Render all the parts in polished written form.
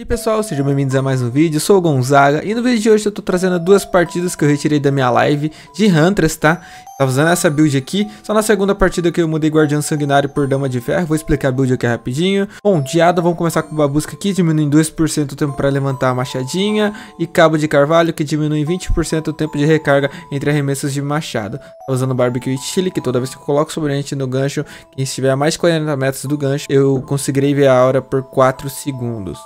E pessoal, sejam bem-vindos a mais um vídeo, eu sou o Gonzaga e no vídeo de hoje eu tô trazendo duas partidas que eu retirei da minha live de Huntress, tá? Tava usando essa build aqui, só na segunda partida que eu mudei Guardião Sanguinário por Dama de Ferro, vou explicar a build aqui rapidinho. Bom, diada, vamos começar com Babusca aqui, diminui 2% o tempo pra levantar a machadinha e Cabo de Carvalho que diminui 20% o tempo de recarga entre arremessos de machado. Tava usando Barbecue e Chili, que toda vez que eu coloco sobrevivente no gancho, quem estiver a mais de 40 metros do gancho, eu conseguirei ver a aura por 4 segundos.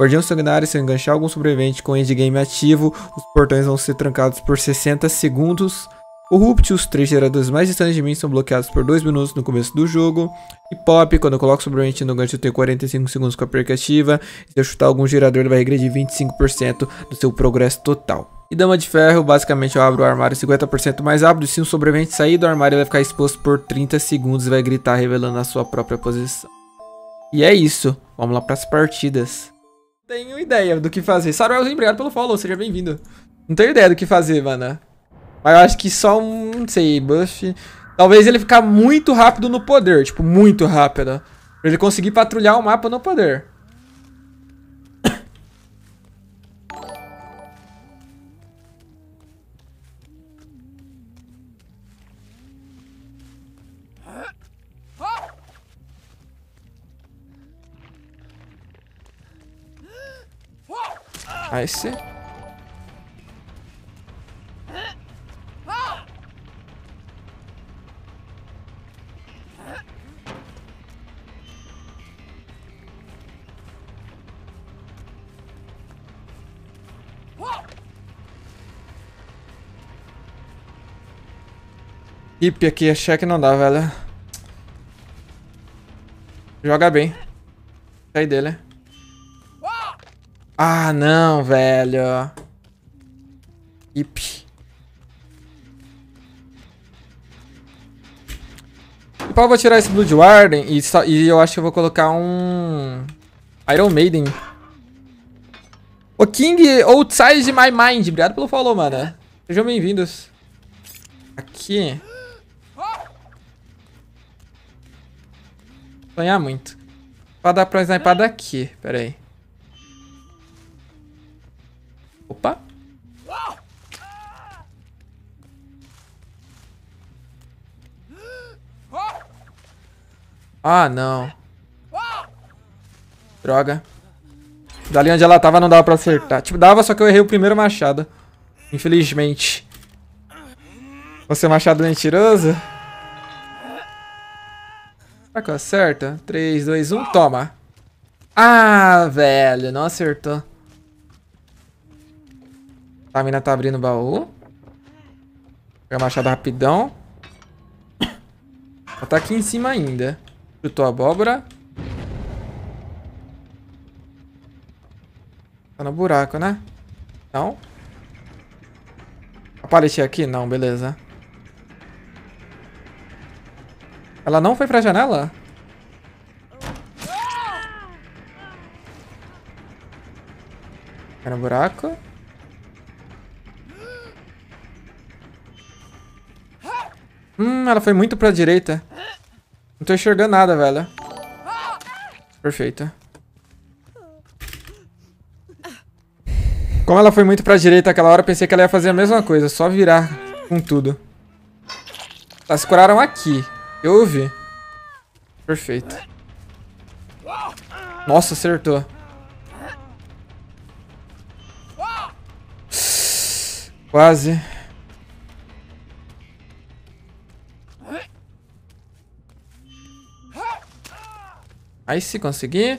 Guardião Sanguinário, se eu enganchar algum sobrevivente com endgame ativo, os portões vão ser trancados por 60 segundos. Corrupt, os 3 geradores mais distantes de mim são bloqueados por 2 minutos no começo do jogo. E Pop, quando eu coloco sobrevivente no gancho eu tenho 45 segundos com a perca ativa. Se eu chutar algum gerador ele vai regredir 25% do seu progresso total. E Dama de Ferro, basicamente eu abro o armário 50% mais rápido. Se um sobrevivente sair do armário ele vai ficar exposto por 30 segundos e vai gritar revelando a sua própria posição. E é isso, vamos lá para as partidas. Tenho ideia do que fazer. Saruelzinho, obrigado pelo follow, seja bem-vindo. Não tenho ideia do que fazer, mano. Mas eu acho que só um, não sei, buff. Talvez ele ficar muito rápido no poder, tipo, muito rápido. Pra ele conseguir patrulhar o mapa no poder. Nice. Hip aqui, achei que não dá, velho. Joga bem. Sai dele, né? Ah, não, velho. Ip. Então eu vou tirar esse Blood Warden e eu acho que eu vou colocar um Iron Maiden. O King Outside My Mind. Obrigado pelo follow, mano. Sejam bem-vindos. Aqui. Sonhar muito. Pra dar pra sniper daqui. Pera aí. Opa. Ah, não. Droga. Dali onde ela tava não dava pra acertar. Tipo, dava, só que eu errei o primeiro machado. Infelizmente. Você é machado mentiroso? Será que eu acerto? 3, 2, 1, toma. Ah, velho, não acertou. A mina tá abrindo o baú. Pega a machada rapidão. Ela tá aqui em cima ainda. Chutou a abóbora. Tá no buraco, né? Não. A paletinha aqui? Não, beleza. Ela não foi pra janela? Tá no buraco. Ela foi muito pra direita. Não tô enxergando nada, velho. Perfeito. Como ela foi muito pra direita aquela hora, eu pensei que ela ia fazer a mesma coisa. Só virar com tudo. Elas curaram aqui. Eu ouvi. Perfeito. Nossa, acertou. Quase. Aí se conseguir.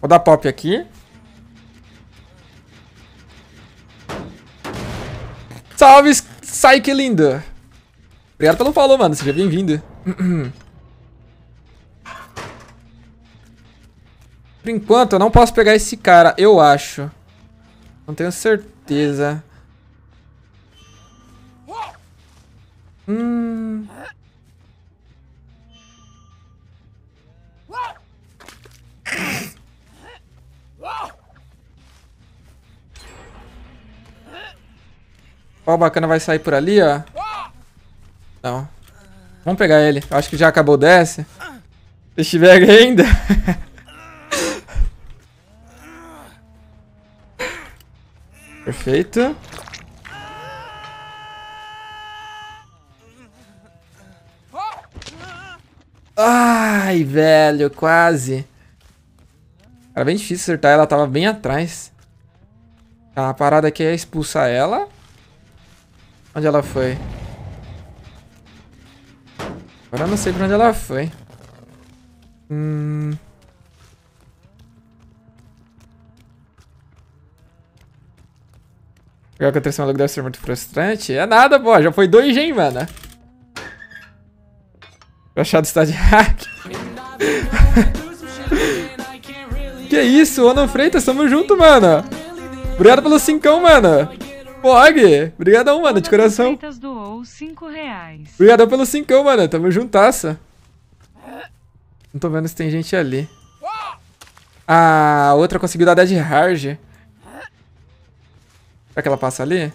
Vou dar pop aqui. Salve, Psyche lindo. Obrigado pelo follow, mano. Seja bem-vindo. Por enquanto, eu não posso pegar esse cara, eu acho. Não tenho certeza. Ó, bacana vai sair por ali, ó. Não. Vamos pegar ele. Eu acho que já acabou o DS. Se estiver ainda. Perfeito. Ai, velho, quase. Era bem difícil acertar, ela tava bem atrás. Tá, a parada aqui é expulsar ela. Onde ela foi? Agora eu não sei pra onde ela foi. Jogar contra esse maluco deve ser muito frustrante. É nada, pô. Já foi 2 gen, mano. O achado está de hack. Que isso, Ana Freitas, tamo junto, mano. Obrigado pelo 5ão, mano. Pog, obrigadão, mano, de coração. Ana Freitas doou 5 reais. Obrigadão pelo 5ão, mano. Tamo juntaça. Não tô vendo se tem gente ali. Ah, a outra conseguiu dar Dead Hard. Será que ela passa ali?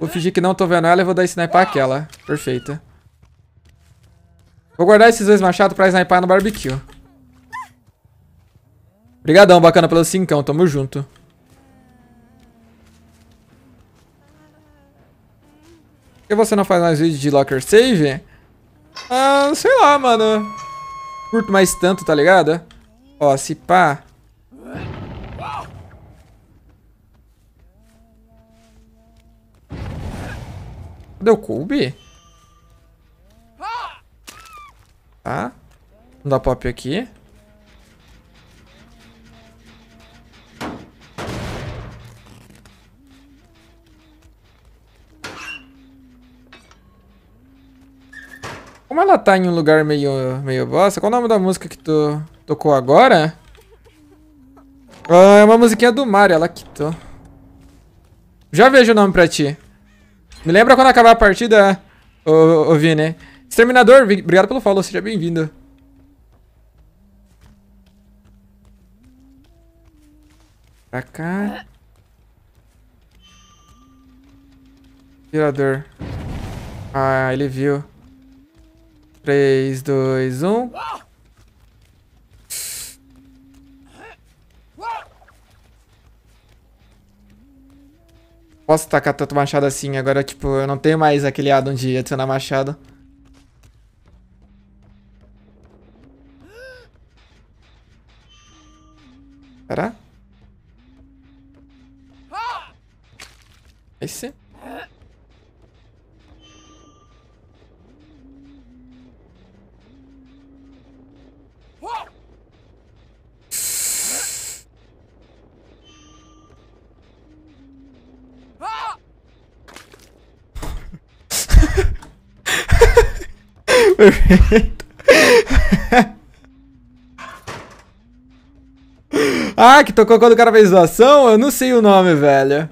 Vou fingir que não tô vendo ela e vou dar sniper aquela. Perfeita. Vou guardar esses 2 machados pra sniper no barbecue. Obrigadão, bacana pelo 5ão. Tamo junto. Por que você não faz mais vídeo de Locker Save? Ah, sei lá, mano. Curto mais tanto, tá ligado? Ó, se pá. Cadê o Colby? Tá. Vamos dar pop aqui. Como ela tá em um lugar meio bosta, qual é o nome da música que tu tocou agora? Ah, é uma musiquinha do Mario, ela quitou. Já vejo o nome pra ti. Me lembra quando acabar a partida, ô Vini. Exterminador, obrigado pelo follow, seja bem-vindo. Pra cá. Tirador. Ah, ele viu. 3, 2, 1. Posso tacar tanto machado assim, agora tipo, eu não tenho mais aquele addon de adicionar machado. Será? Esse? Perfeito. Ah, que tocou quando o cara fez doação? Eu não sei o nome, velho.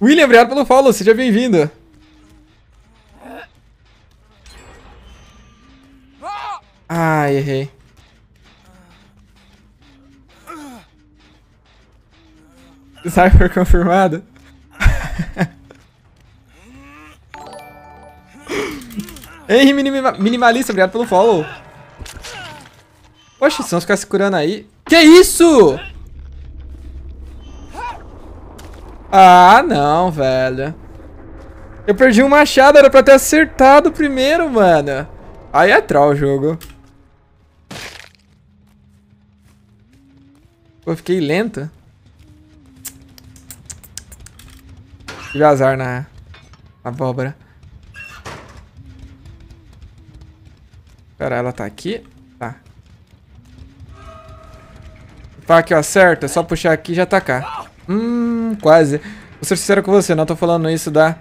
William, obrigado pelo follow, seja bem-vindo. Ah, errei. Cypher confirmado. Henry Minimalista, obrigado pelo follow. Poxa, se não ficar se curando aí... Que isso? Ah, não, velho. Eu perdi um machado, era pra ter acertado primeiro, mano. Aí é troll o jogo. Pô, fiquei lenta. Tive azar na abóbora. Pera, ela tá aqui? Tá. Pá, que eu acerto. É só puxar aqui e já tacar. Quase. Vou ser sincero com você, não tô falando isso da...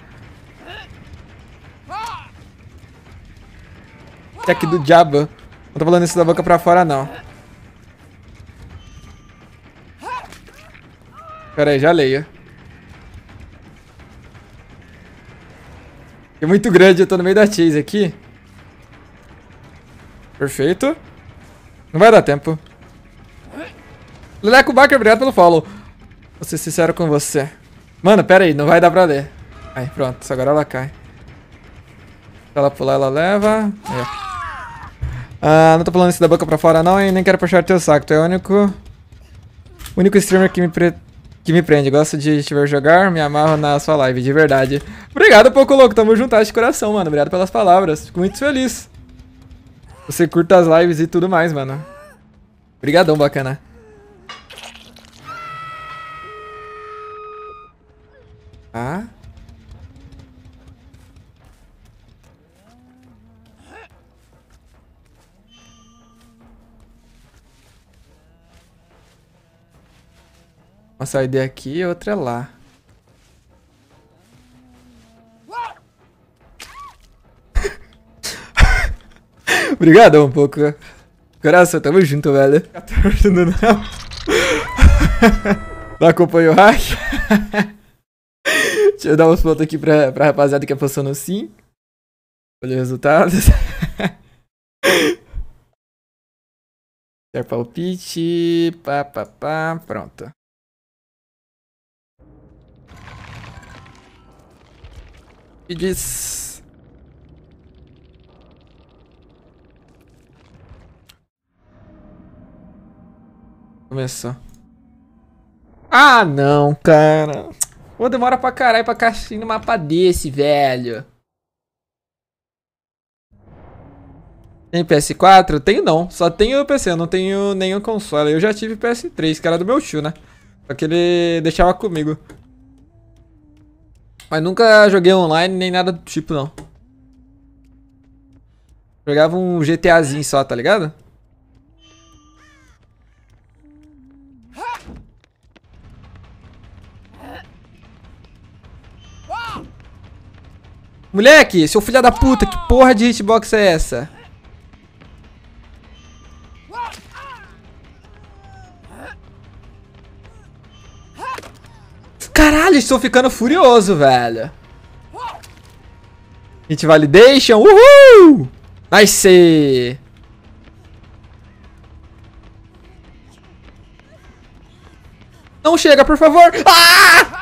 Tech do diabo. Não tô falando isso da boca pra fora, não. Pera aí, já leio. É muito grande, eu tô no meio da chase aqui. Perfeito. Não vai dar tempo. Leleco Baker, obrigado pelo follow. Vou ser sincero com você. Mano, pera aí, não vai dar pra ler. Aí, pronto, agora ela cai. Se ela pular, ela leva. Aí, ó. Ah, não tô falando isso da boca pra fora não, hein? Nem quero puxar teu saco. Tu é o único streamer que me prende. Gosto de te ver jogar, me amarro na sua live, de verdade. Obrigado, Pouco Louco. Tamo juntas de coração, mano. Obrigado pelas palavras. Fico muito feliz. Você curta as lives e tudo mais, mano. Obrigadão, bacana. Ah... uma saída aqui e outra lá. Obrigado um pouco. Coração, tamo junto, velho. 14 do não. Não acompanha o hack. Deixa eu dar uns pontos aqui pra rapaziada que apostou no sim. Olha os resultados. Quer palpite. Pá, pá, pá. Pronto. E diz... começou. Ah, não, cara. Pô, demora pra caralho pra caixinha no mapa desse, velho. Tem PS4? Tenho não. Só tenho PC, eu não tenho nenhum console. Eu já tive PS3, que era do meu tio, né? Só que ele deixava comigo. Mas nunca joguei online, nem nada do tipo, não. Jogava um GTAzinho só, tá ligado? Moleque, seu filho da puta, que porra de hitbox é essa? Caralho, estou ficando furioso, velho. Hit validation. Uhul! Nice! Não chega, por favor. Ah!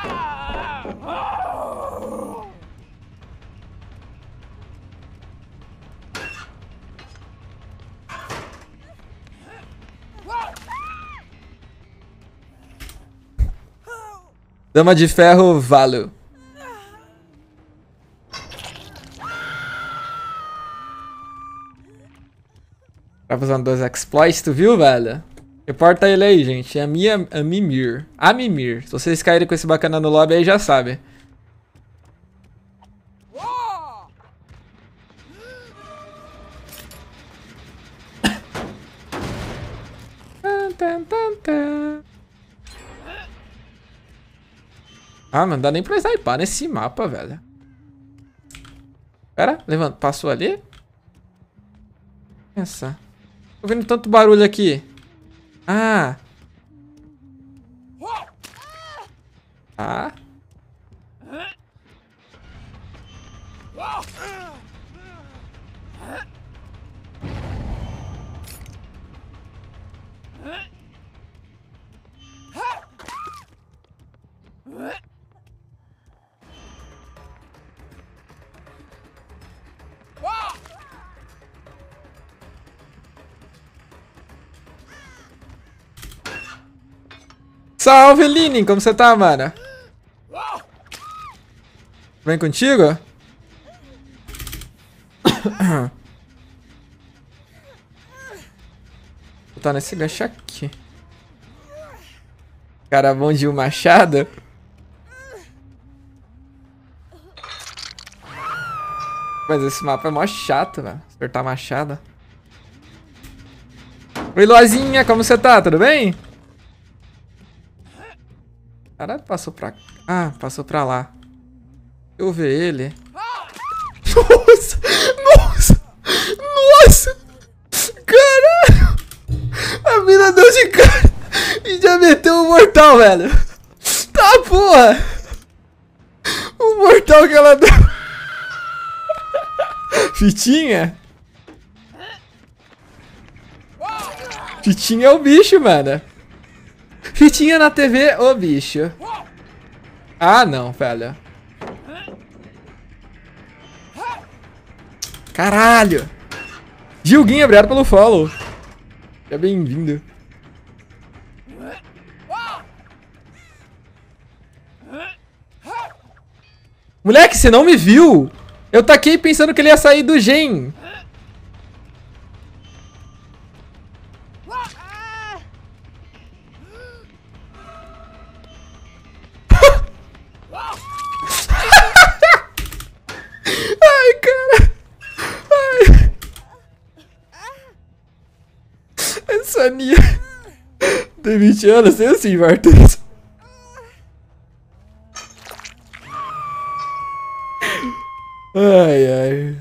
Dama de Ferro, valeu. Tá fazendo dois exploits, tu viu, velho? Reporta ele aí, gente. É a Mimir. A Mimir. Se vocês caírem com esse bacana no lobby aí, já sabe. Ah, mano, não dá nem pra snipar nesse mapa, velho. Pera, levanta, passou ali. Pensa. Tô vendo tanto barulho aqui. Ah. Ah. Salve, Lini! Como você tá, mano? Vem contigo? Vou botar nesse gancho aqui. Cara bom de um machado. Mas esse mapa é mó chato, velho. Acertar machado. Oi, Lozinha! Como você tá? Tudo bem? Caralho, passou pra cá. Ah, passou pra lá. Eu ver ele. Nossa! Nossa! Nossa! Caralho! A mina deu de cara e já meteu um mortal, velho. Tá, porra! O mortal que ela deu. Fitinha? Fitinha é o bicho, mano. que tinha na TV, ô bicho. Ah, não, velho. Caralho. Gilguinho, obrigado pelo follow. É bem-vindo. Moleque, você não me viu? Eu taquei pensando que ele ia sair do gen. Ai, cara. Ai. Essa Nia tem 20 anos, tem assim, Vartas. Ai, ai.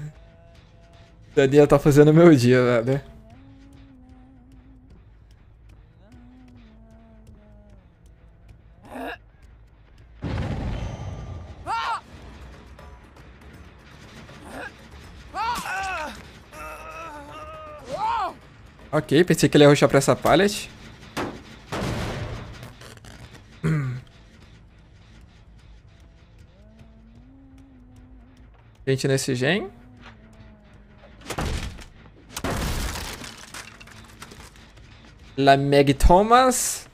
Daniel tá fazendo meu dia, né? Ok, pensei que ele ia rushar pra essa pallet. Gente nesse gen. La Meg Thomas.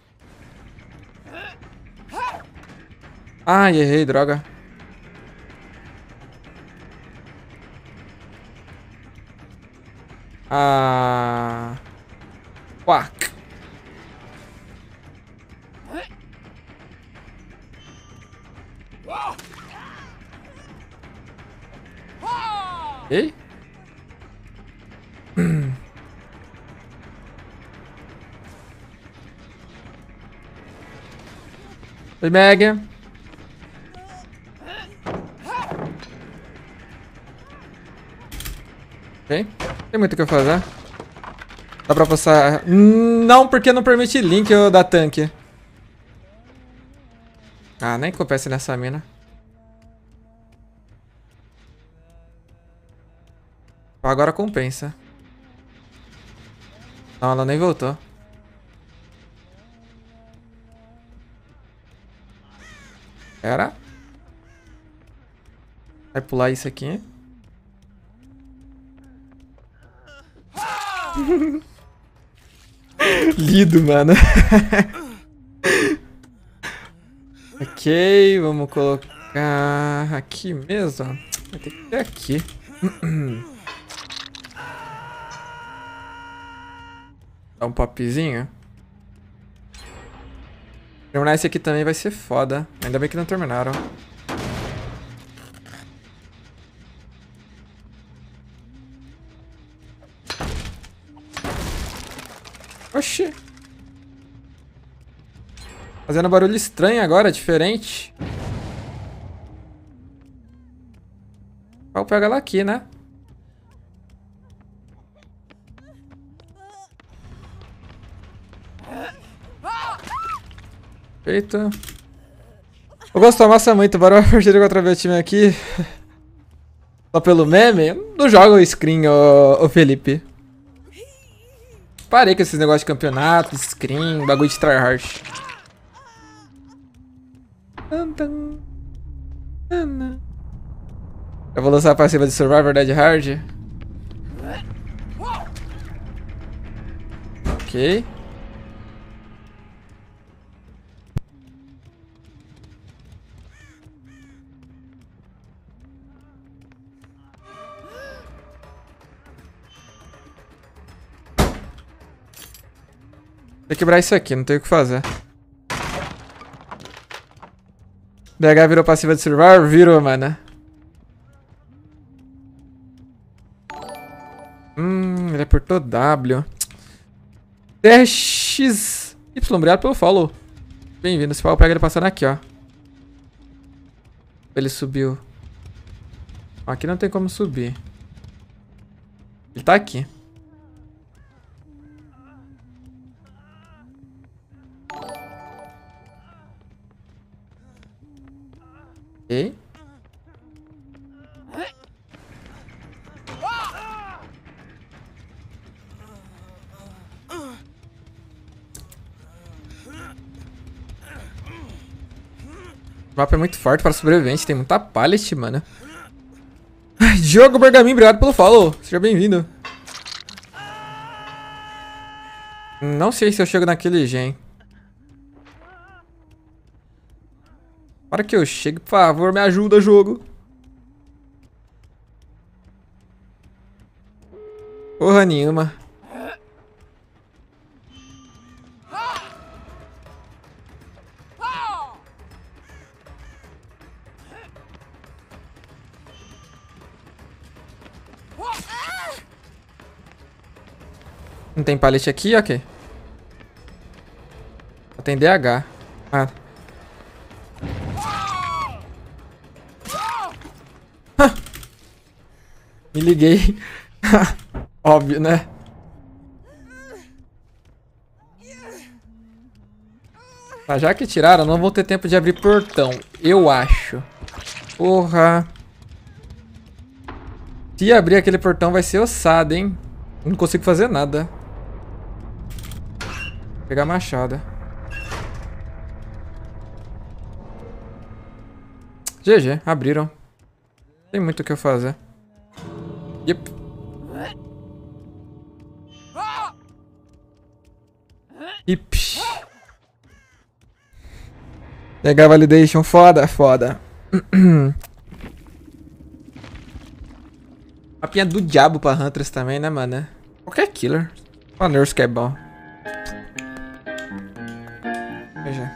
Ah, errei, droga. Ah. Quack. Ei? Oi, Meg. Ok. Tem muito o que eu fazer. Dá pra passar... Não, porque não permite link eu dar tanque. Ah, nem compensa nessa mina. Agora compensa. Não, ela nem voltou. Era? Vai pular isso aqui. Lido, mano. Ok, vamos colocar aqui mesmo. Vai ter que ser aqui. Dá um popzinho. Terminar esse aqui também vai ser foda. Ainda bem que não terminaram. Oxi. Fazendo barulho estranho agora, diferente. Vou pegar ela aqui, né? Feito. Eu gosto da massa muito, bora uma partida contra meu time aqui. Só pelo meme? Não joga o screen, ô Felipe. Parei com esses negócios de campeonato, screen, bagulho de tryhard. Eu vou lançar a passiva de Survivor Dead Hard. Ok. Vou quebrar isso aqui, não tem o que fazer. BH virou passiva de Survivor? Virou, mano. Ele apertou W. DXY, obrigado pelo follow. Bem-vindo, esse pau pega ele passando aqui, ó. Ele subiu. Aqui não tem como subir. Ele tá aqui. O mapa é muito forte para sobrevivente. Tem muita pallet, mano. Ai, Diogo Bergamin, obrigado pelo follow. Seja bem-vindo. Não sei se eu chego naquele gen. Para que eu chegue, por favor, me ajuda, jogo. Porra nenhuma. Não tem palete aqui? Ok. Só tem DH. Ah. Me liguei. Óbvio, né? Tá, já que tiraram, não vou ter tempo de abrir portão. Eu acho. Porra. Se abrir aquele portão vai ser ossado, hein? Não consigo fazer nada. Vou pegar a machada. GG, abriram. Não tem muito o que eu fazer. Yep. Ips. Pegar validation, foda, foda. Mapinha do diabo pra Huntress também, né, mano? Qualquer killer. Só Nurse que é bom. Veja.